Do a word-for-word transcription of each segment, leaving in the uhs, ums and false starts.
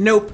Nope.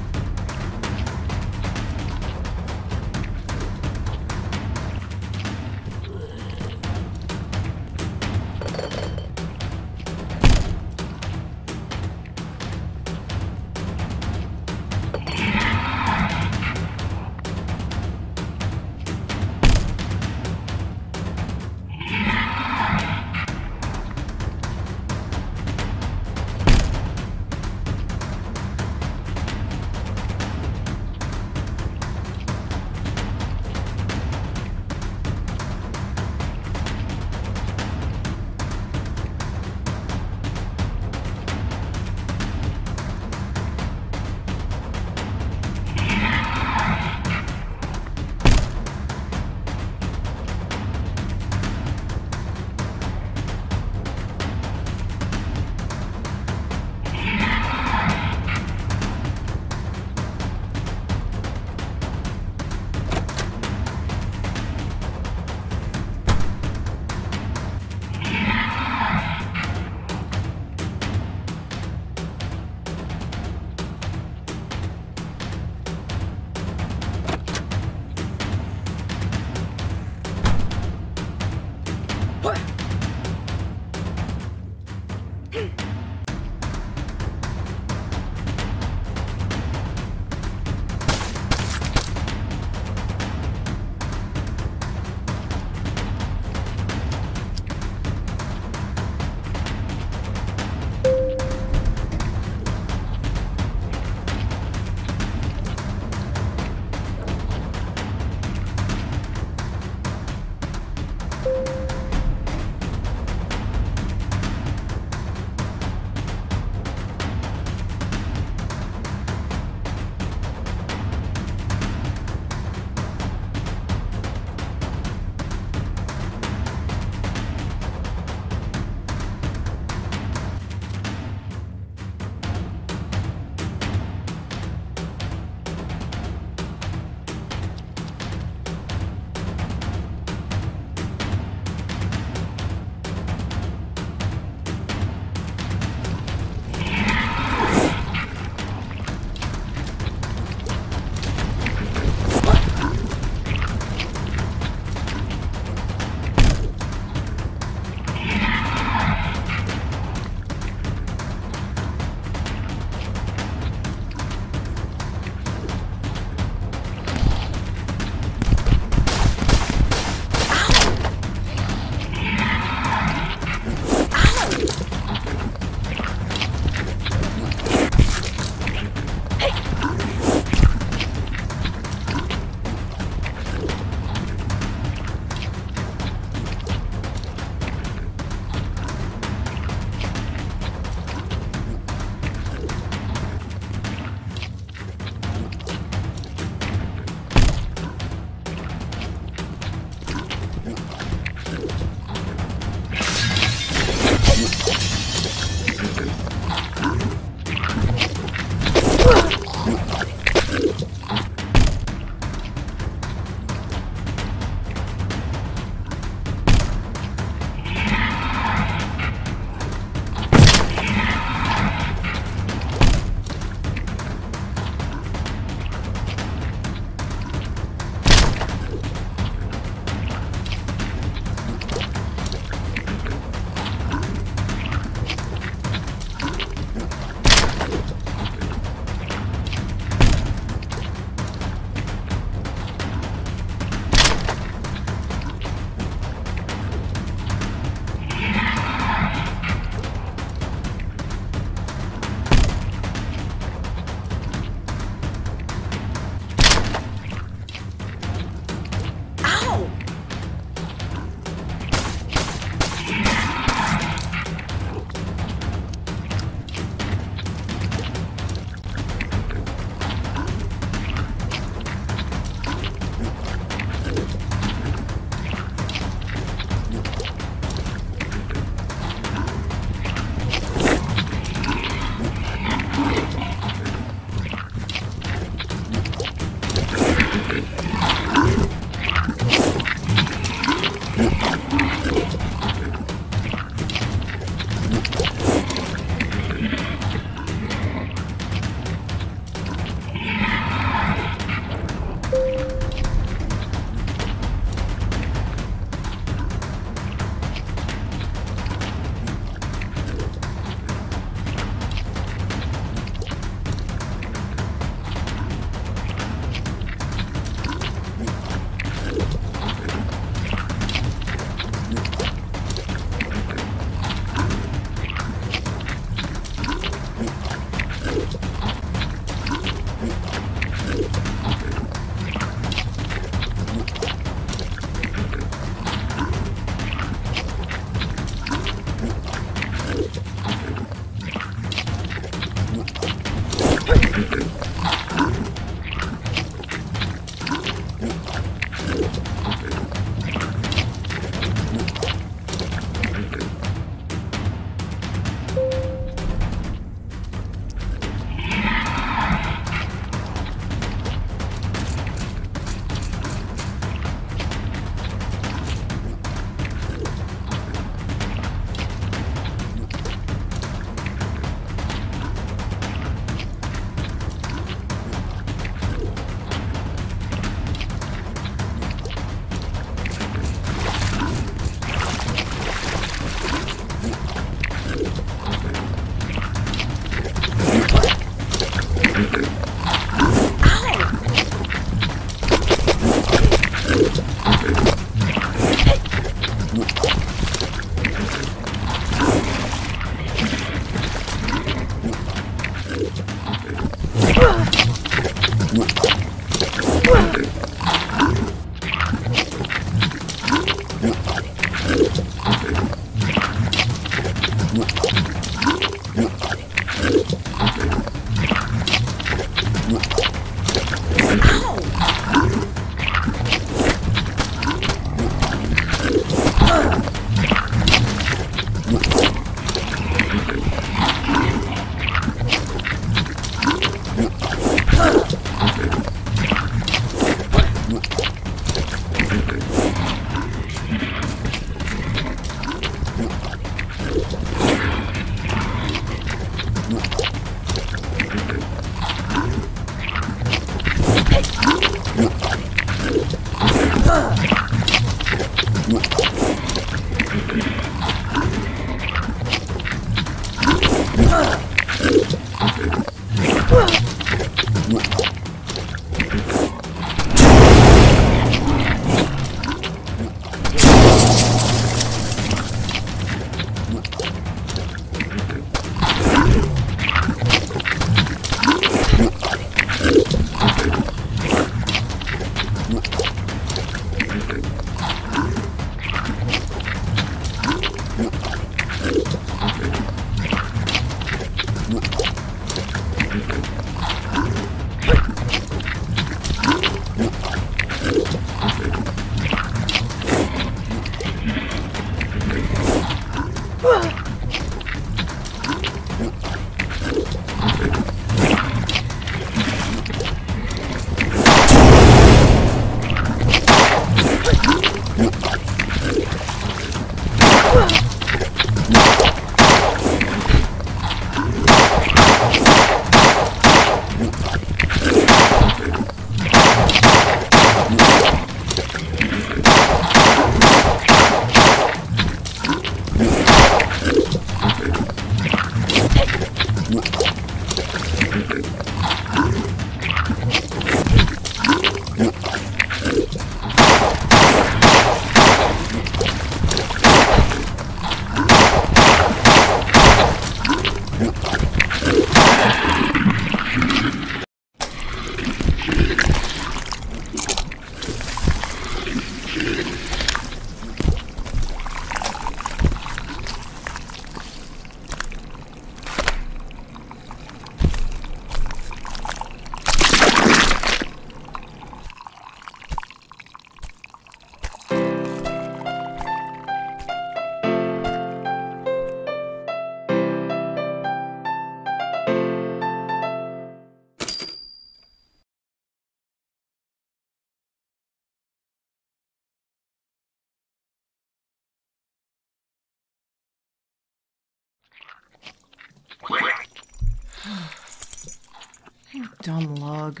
Dumb log.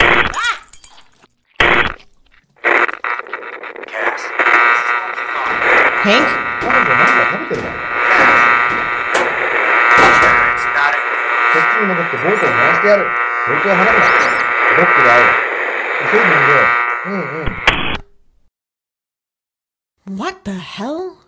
Hank? What the hell?